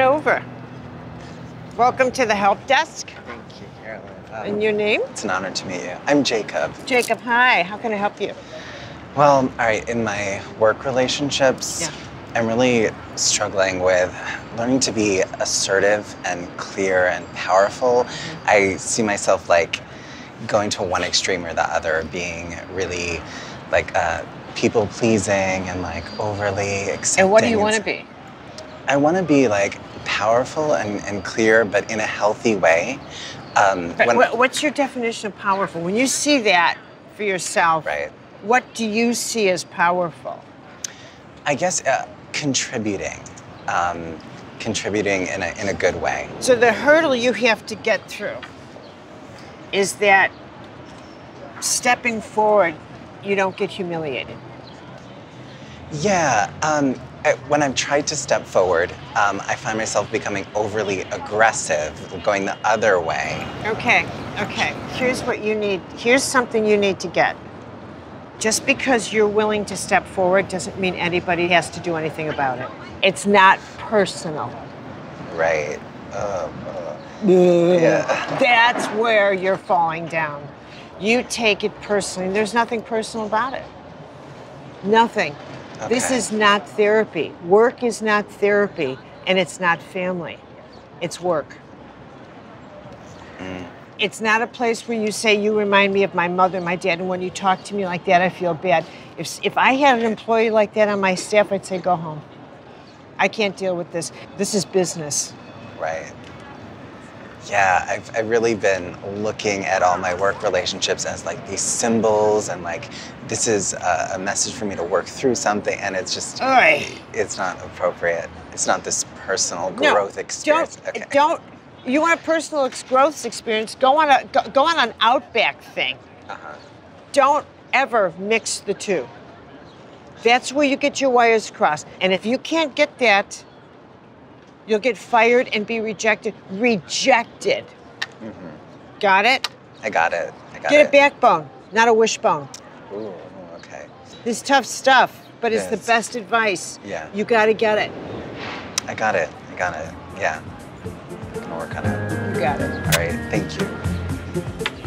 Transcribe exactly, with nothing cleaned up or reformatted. on over. Welcome to the help desk. Thank you, Carolyn. Um, and your name? It's an honor to meet you. I'm Jacob. Jacob, hi. How can I help you? Well, all right, in my work relationships, yeah. I'm really struggling with learning to be assertive and clear and powerful. Mm-hmm. I see myself like going to one extreme or the other, being really like uh, people pleasing and like overly accepting. And what do you want to be? I want to be like powerful and, and clear, but in a healthy way. Um, but when, what's your definition of powerful? When you see that for yourself, right. What do you see as powerful? I guess uh, contributing, um, contributing in a, in a good way. So the hurdle you have to get through is that stepping forward, you don't get humiliated. Yeah, um, I, when I've tried to step forward, um, I find myself becoming overly aggressive, going the other way. Okay, okay, here's what you need, here's something you need to get. Just because you're willing to step forward doesn't mean anybody has to do anything about it. It's not personal. Right. Um, uh, yeah. That's where you're falling down. You take it personally. There's nothing personal about it. Nothing. Okay. This is not therapy. Work is not therapy, and it's not family. It's work. Mm. It's not a place where you say, you remind me of my mother, my dad, and when you talk to me like that, I feel bad. If, if I had an employee like that on my staff, I'd say, go home. I can't deal with this. This is business. Right. Yeah, I've, I've really been looking at all my work relationships as like these symbols and like, this is a, a message for me to work through something, and it's just, Oy. It's not appropriate. It's not this personal growth no, experience. Don't, okay. don't. You want a personal growth experience, go on, a, go, go on an Outback thing. Uh-huh. Don't ever mix the two. That's where you get your wires crossed. And if you can't get that, you'll get fired and be rejected. Rejected. Mm-hmm. Got it? I got it. I got get it. Get a backbone, not a wishbone. Ooh, okay. This is tough stuff, but it's, it's the best advice. Yeah. You gotta get it. I got it. I got it. Yeah. Work on it. You got it. All right, thank you.